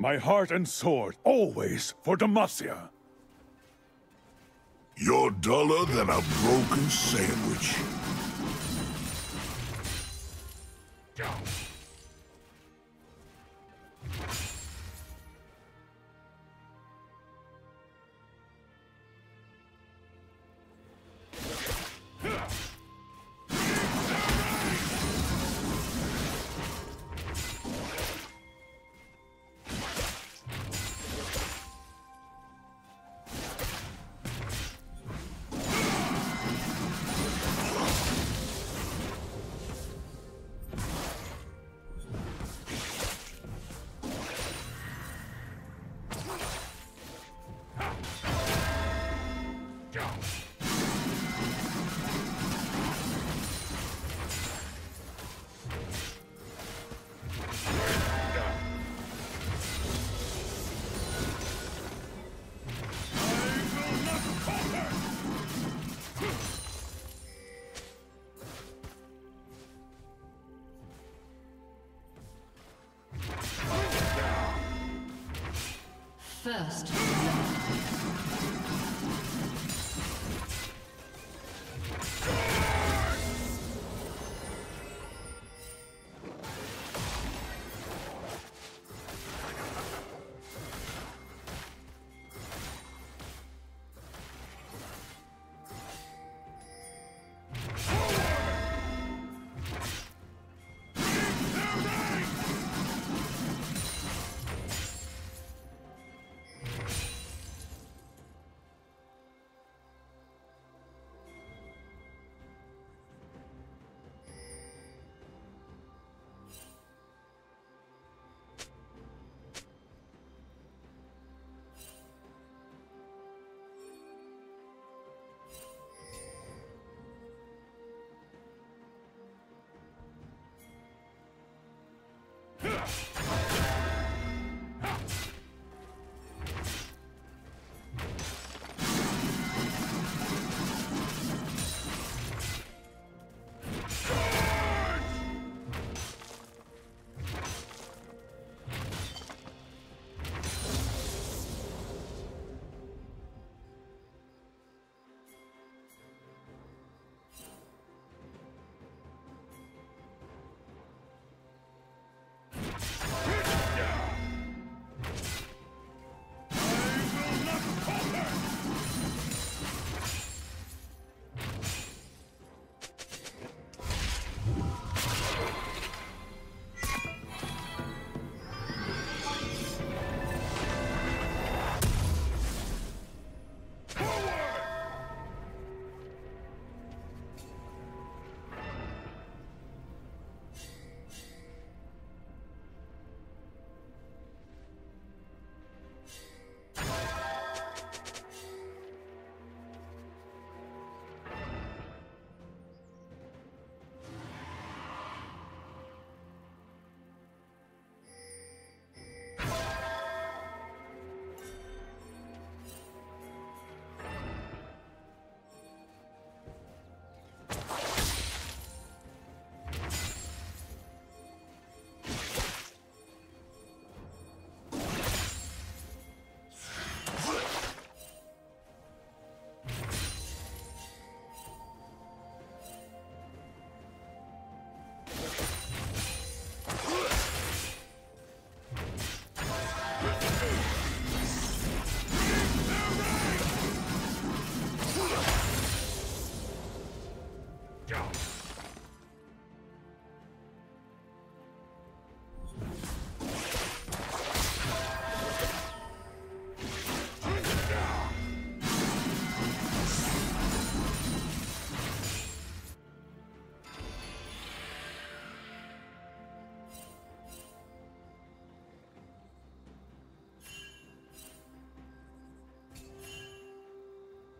My heart and sword, always for Demacia. You're duller than a broken sandwich. First.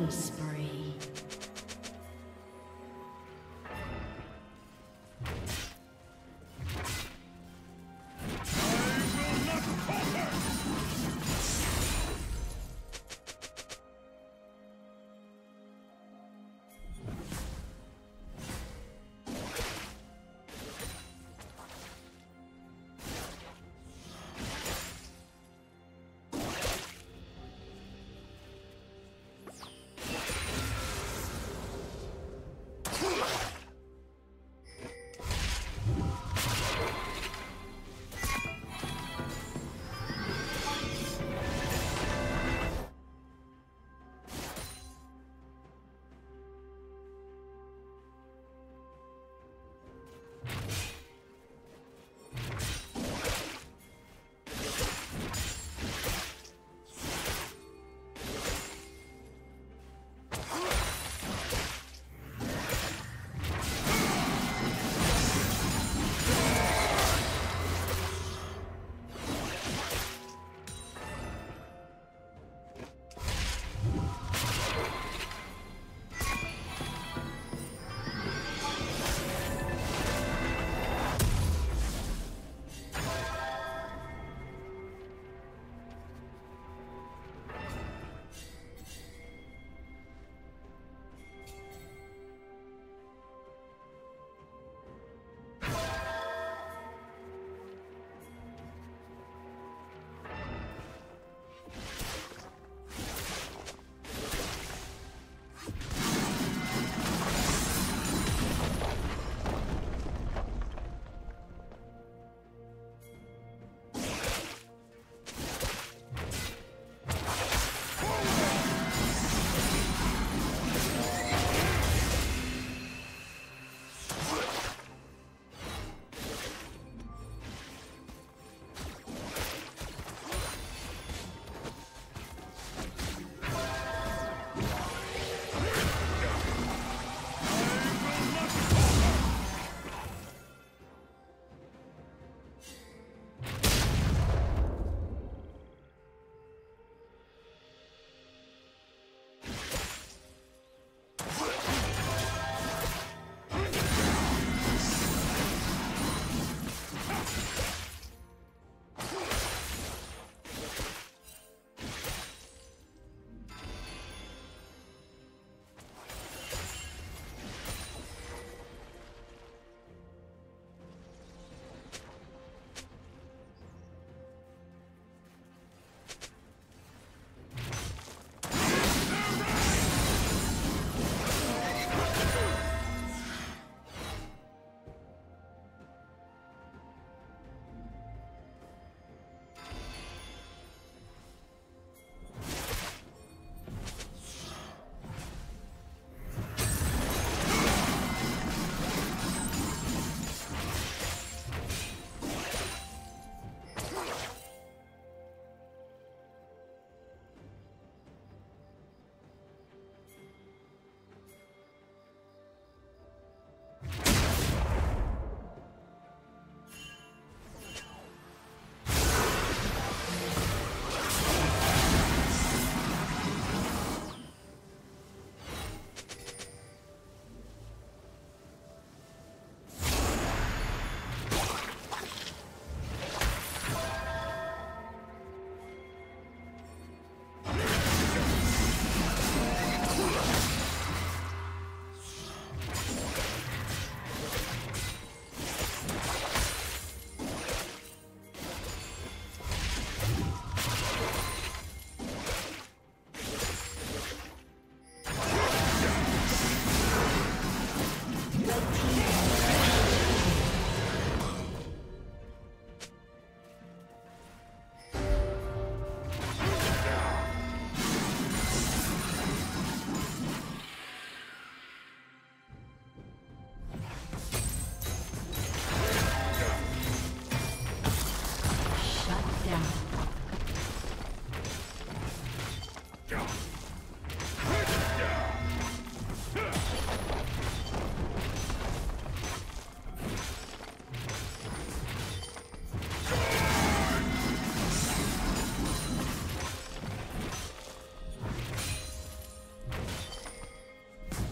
Killing spree.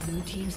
Blue team's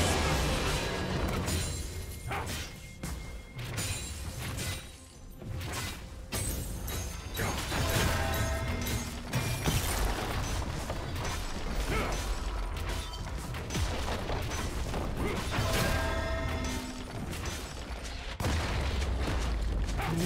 Blue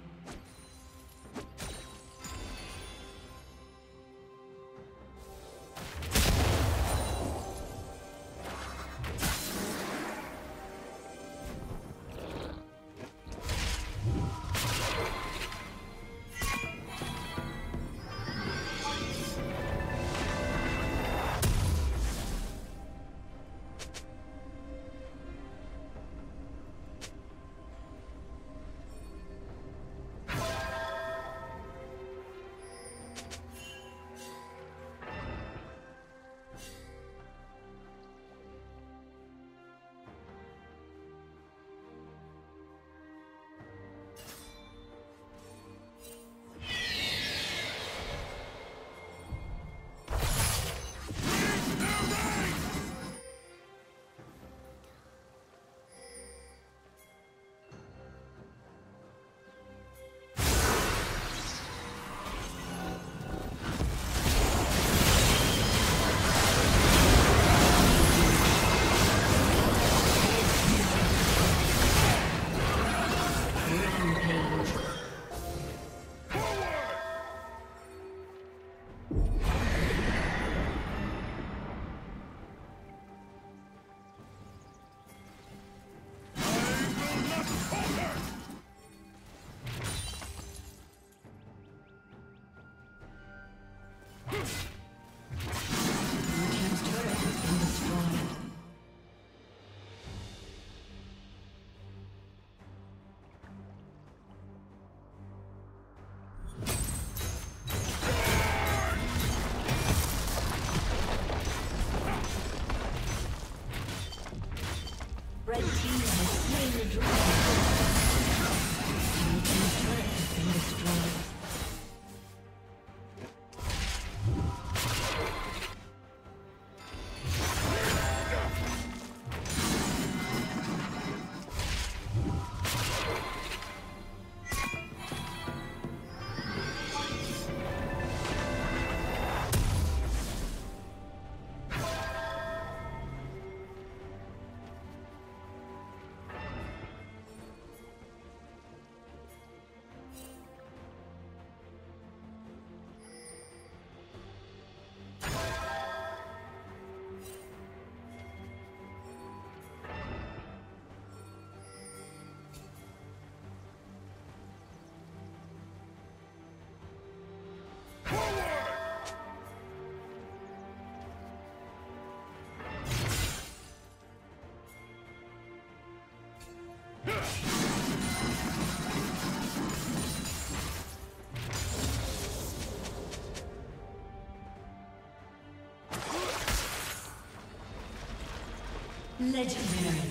Red team has slain the dragon. Red team's turret has been destroyed. Legendary.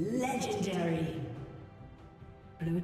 Legendary. Blue